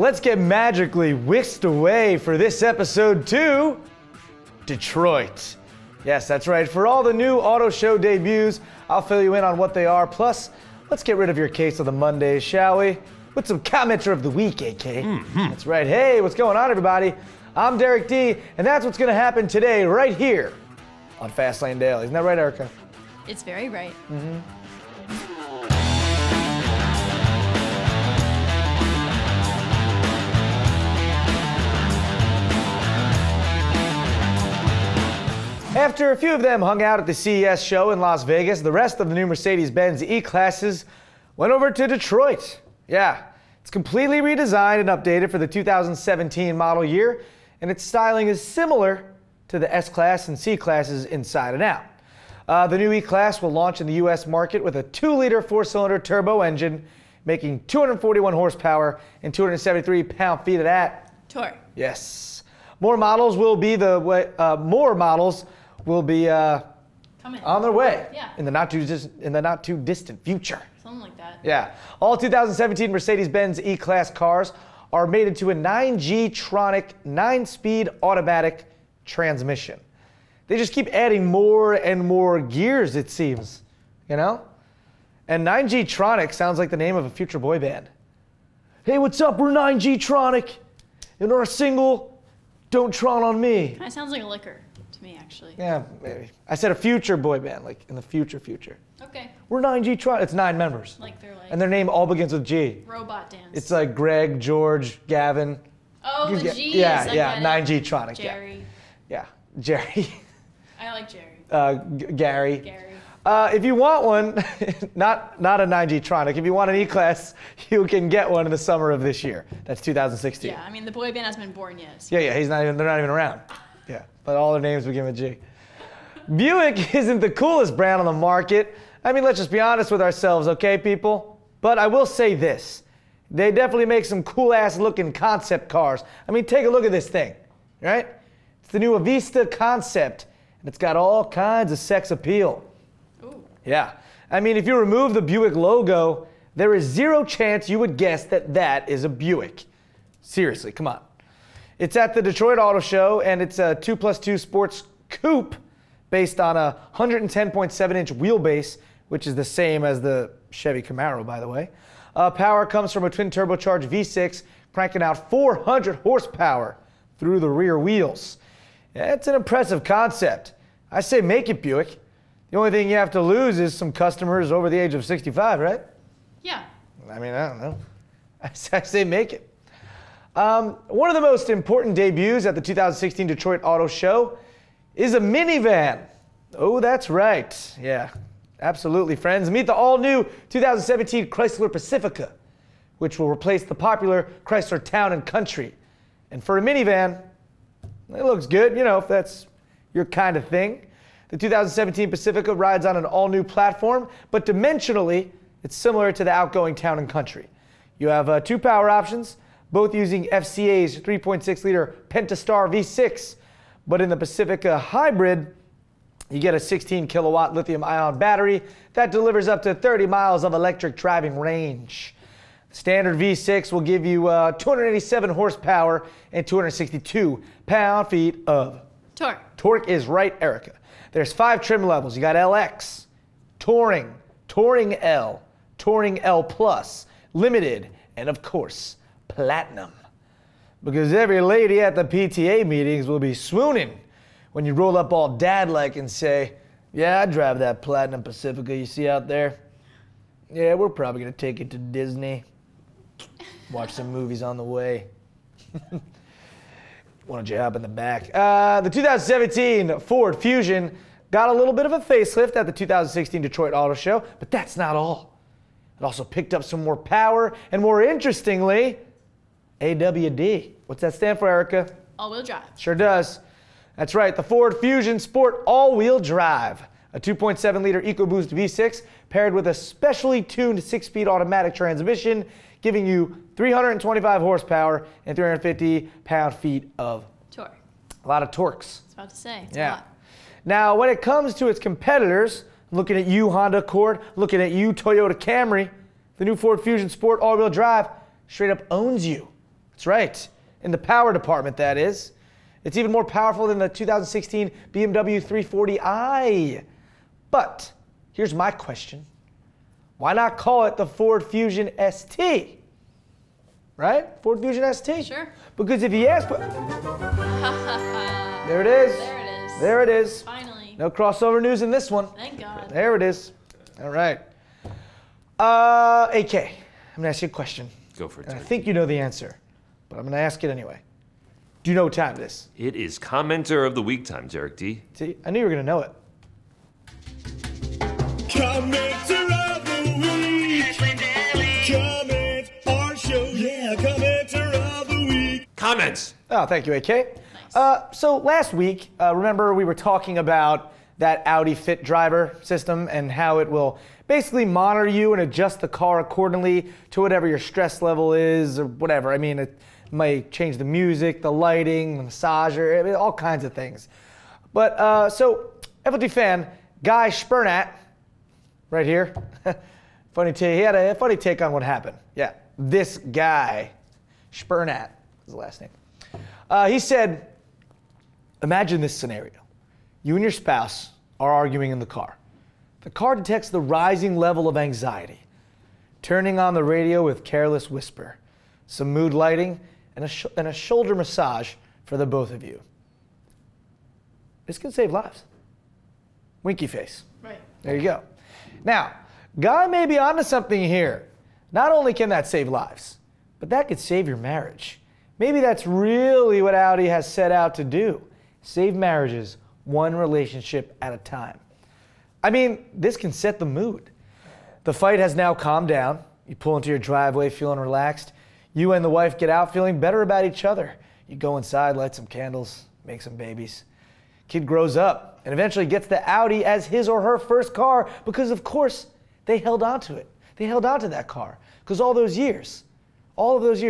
let's get magically whisked away for this episode to Detroit. Yes, that's right. For all the new auto show debuts, I'll fill you in on what they are. Plus, let's get rid of your case of the Mondays, shall we? With some commenter of the week, AK. That's right. Hey, what's going on, everybody? I'm Derek D, and that's what's going to happen today right here on FastLane Daily. Isn't that right, Erica? It's very right. After a few of them hung out at the CES show in Las Vegas, the rest of the new Mercedes-Benz E-Classes went over to Detroit. Yeah, it's completely redesigned and updated for the 2017 model year, and its styling is similar to the S-Class and C-Classes inside and out. The new E-Class will launch in the U.S. market with a 2-liter 4-cylinder turbo engine, making 241 horsepower and 273 pound-feet of that torque. Yes. More models will be the way, coming on their way in the not too distant future. Something like that. Yeah. All 2017 Mercedes-Benz E-Class cars are made into a 9G-Tronic 9-speed automatic transmission. They just keep adding more and more gears, it seems, you know? And 9G-Tronic sounds like the name of a future boy band. Hey, what's up? We're 9G-Tronic, and our single, Don't Tron on Me. That sounds like a liquor to me, actually. Yeah, maybe. I said a future boy band, like in the future. Okay. We're 9G-Tronic. It's 9 members. Like they're like... And their name all begins with G. Robot dance. It's like Greg, George, Gavin. Oh, the G's. Yeah, yeah, 9G-Tronic. Jerry. Yeah, Jerry. I like Jerry. Gary. If you want one, not a 9G-Tronic, if you want an E-Class, you can get one in the summer of this year. That's 2016. Yeah, I mean, the boy band hasn't been born yet. So. Yeah, yeah, they're not even around. Yeah, but all their names begin with G. Buick isn't the coolest brand on the market. I mean, let's just be honest with ourselves, okay, people? But I will say this. They definitely make some cool-ass looking concept cars. I mean, take a look at this thing, right? It's the new Avista concept. And it's got all kinds of sex appeal. Ooh. Yeah. I mean, if you remove the Buick logo, there is zero chance you would guess that that is a Buick. Seriously, come on. It's at the Detroit Auto Show, and it's a 2+2 sports coupe based on a 110.7-inch wheelbase, which is the same as the Chevy Camaro, by the way. Power comes from a twin-turbocharged V6, cranking out 400 horsepower through the rear wheels. It's an impressive concept. I say make it, Buick. The only thing you have to lose is some customers over the age of 65, right? Yeah. I mean, I don't know. I say make it. One of the most important debuts at the 2016 Detroit Auto Show is a minivan. Oh, that's right. Yeah, absolutely, friends. Meet the all-new 2017 Chrysler Pacifica, which will replace the popular Chrysler Town and Country. And for a minivan... It looks good, you know, if that's your kind of thing. The 2017 Pacifica rides on an all-new platform, but dimensionally, it's similar to the outgoing Town and Country. You have 2 power options, both using FCA's 3.6-liter Pentastar V6. But in the Pacifica Hybrid, you get a 16-kilowatt lithium-ion battery that delivers up to 30 miles of electric driving range. Standard V6 will give you 287 horsepower and 262 pound-feet of torque. Torque is right, Erica. There's 5 trim levels. You got LX, Touring, Touring L, Touring L Plus, Limited, and of course, Platinum. Because every lady at the PTA meetings will be swooning when you roll up all dad-like and say, yeah, I drive that Platinum Pacifica you see out there. Yeah, we're probably going to take it to Disney. Watch some movies on the way. Why don't you hop in the back? The 2017 Ford Fusion got a little bit of a facelift at the 2016 Detroit Auto Show, but that's not all. It also picked up some more power and, more interestingly, AWD. What's that stand for, Erica? All-wheel drive. Sure does. That's right, the Ford Fusion Sport all-wheel drive. A 2.7-liter EcoBoost V6 paired with a specially tuned 6-speed automatic transmission, giving you 325 horsepower and 350 pound-feet of torque. A lot of torques. I was about to say. It's a lot. Now, when it comes to its competitors, looking at you, Honda Accord, looking at you, Toyota Camry, the new Ford Fusion Sport all-wheel drive straight up owns you. That's right. In the power department, that is. It's even more powerful than the 2016 BMW 340i. But here's my question. Why not call it the Ford Fusion ST? Right? Ford Fusion ST. Sure. Because if you ask... There it is. There it is. There it is. Finally. No crossover news in this one. Thank God. There it is. All right. AK, I'm going to ask you a question. Go for it. I think you know the answer, but I'm going to ask it anyway. Do you know what time it is? It is Commenter of the Week time, Derek D. See, I knew you were going to know it. Commenter of the Week. Comment our show. Yeah, Commenter of the Week. Comments. Oh, thank you, AK. Nice. So last week, remember we were talking about that Audi Fit Driver system and how it will basically monitor you and adjust the car accordingly to whatever your stress level is or whatever. I mean, it might change the music, the lighting, the massager, I mean, all kinds of things. But so FLT fan Guy Spurnat, right here, funny take. He had a funny take on what happened. Yeah, this guy, Spurnat is the last name. He said, imagine this scenario. You and your spouse are arguing in the car. The car detects the rising level of anxiety, turning on the radio with Careless Whisper, some mood lighting, and a shoulder massage for the both of you. This can save lives. Winky face. Right. There you go. Now, Guy may be onto something here. Not only can that save lives, but that could save your marriage. Maybe that's really what Audi has set out to do, save marriages, one relationship at a time. I mean, this can set the mood. The fight has now calmed down. You pull into your driveway feeling relaxed. You and the wife get out feeling better about each other. You go inside, light some candles, make some babies. Kid grows up and eventually gets the Audi as his or her first car because, of course, they held on to it. They held on to that car because all of those years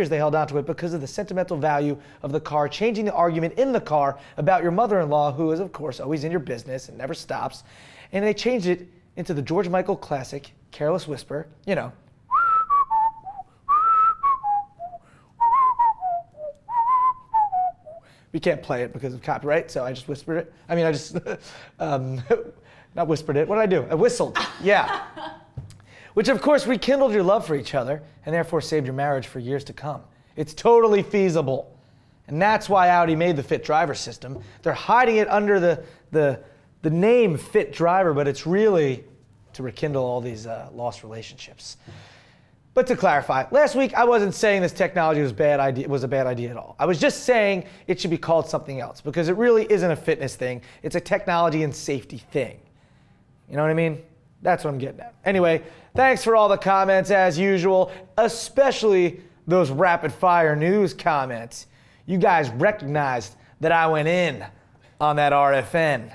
they held onto it because of the sentimental value of the car, changing the argument in the car about your mother-in-law, who is, of course, always in your business and never stops. And they changed it into the George Michael classic, Careless Whisper, you know. We can't play it because of copyright, so I just whispered it. I mean, I just, not whispered it. What did I do? I whistled, yeah. Which, of course, rekindled your love for each other and therefore saved your marriage for years to come. It's totally feasible. And that's why Audi made the Fit Driver system. They're hiding it under the name Fit Driver, but it's really to rekindle all these lost relationships. But to clarify, last week I wasn't saying this technology was a bad idea at all. I was just saying it should be called something else because it really isn't a fitness thing. It's a technology and safety thing. You know what I mean? That's what I'm getting at. Anyway, thanks for all the comments as usual, especially those rapid fire news comments. You guys recognized that I went in on that RFN,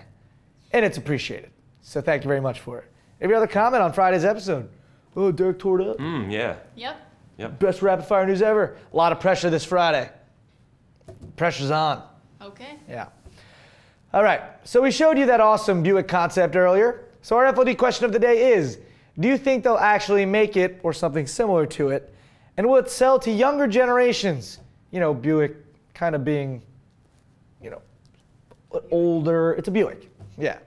and it's appreciated. So thank you very much for it. Every other comment on Friday's episode. Oh, Derek tore it up. Yeah. Yep. Best rapid fire news ever. A lot of pressure this Friday. Pressure's on. Okay. Yeah. All right. So we showed you that awesome Buick concept earlier. So our FLD question of the day is, do you think they'll actually make it or something similar to it? And will it sell to younger generations? You know, Buick kind of being, you know, older. It's a Buick. Yeah.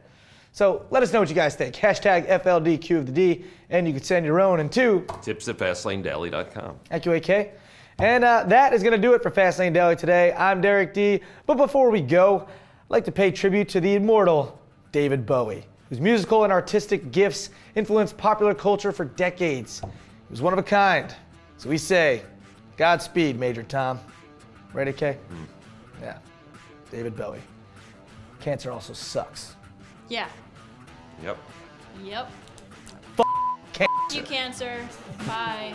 So let us know what you guys think. Hashtag FLDQ of the D. And you can send your own in to tips@fastlanedaily.com. Thank you, AK. And that is going to do it for Fastlane Daily today. I'm Derek D. But before we go, I'd like to pay tribute to the immortal David Bowie, whose musical and artistic gifts influenced popular culture for decades. He was one of a kind. So we say, Godspeed, Major Tom. Right, AK? Yeah. David Bowie. Cancer also sucks. Yeah. Yep. F*** you, cancer. Bye.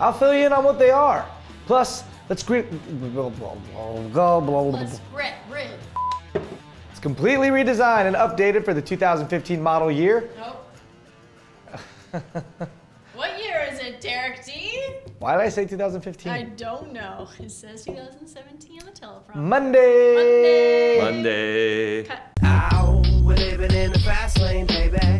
I'll fill you in on what they are. Plus, let's grit. It's completely redesigned and updated for the 2015 model year. Nope. What year is it, Derek D? Why did I say 2015? I don't know. It says 2017 on the teleprompter. Monday. Cut. Ow, we're living in the fast lane, baby.